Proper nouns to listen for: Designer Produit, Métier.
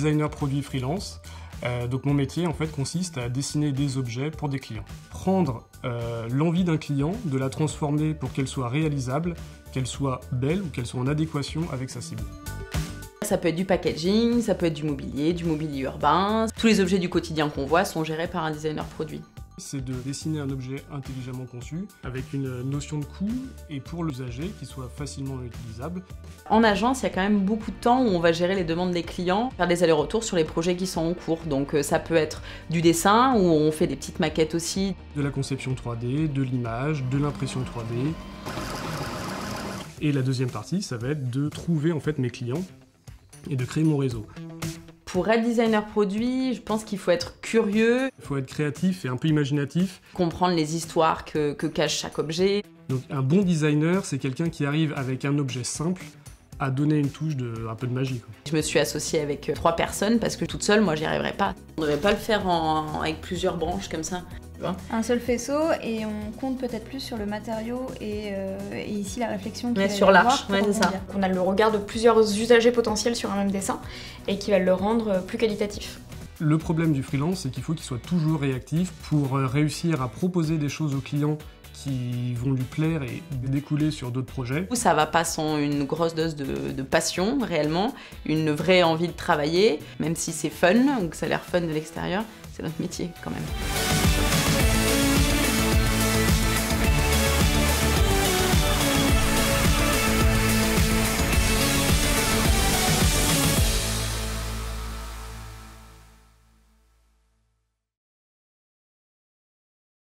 designer produit freelance. Donc mon métier en fait consiste à dessiner des objets pour des clients. Prendre l'envie d'un client, de la transformer pour qu'elle soit réalisable, qu'elle soit belle ou qu'elle soit en adéquation avec sa cible. Ça peut être du packaging, ça peut être du mobilier urbain. Tous les objets du quotidien qu'on voit sont gérés par un designer produit. C'est de dessiner un objet intelligemment conçu, avec une notion de coût, et pour l'usager, qu'il soit facilement utilisable. En agence, il y a quand même beaucoup de temps où on va gérer les demandes des clients, faire des allers-retours sur les projets qui sont en cours. Donc ça peut être du dessin, où on fait des petites maquettes aussi. De la conception 3D, de l'image, de l'impression 3D. Et la deuxième partie, ça va être de trouver en fait mes clients et de créer mon réseau. Pour être designer produit, je pense qu'il faut être curieux. Il faut être créatif et un peu imaginatif. Comprendre les histoires que cache chaque objet. Donc un bon designer, c'est quelqu'un qui arrive avec un objet simple à donner une touche de un peu de magie. Je me suis associée avec 3 personnes parce que toute seule, moi, j'y arriverais pas. On ne devait pas le faire avec plusieurs branches comme ça. Un seul faisceau et on compte peut-être plus sur le matériau et ici la réflexion qui est sur l'arche. Ouais, c'est ça. On a le regard de plusieurs usagers potentiels sur un même dessin et qui va le rendre plus qualitatif. Le problème du freelance, c'est qu'il faut qu'il soit toujours réactif pour réussir à proposer des choses aux clients qui vont lui plaire et découler sur d'autres projets. Ça va pas sans une grosse dose de passion réellement, une vraie envie de travailler, même si c'est fun ou que ça a l'air fun de l'extérieur, c'est notre métier quand même.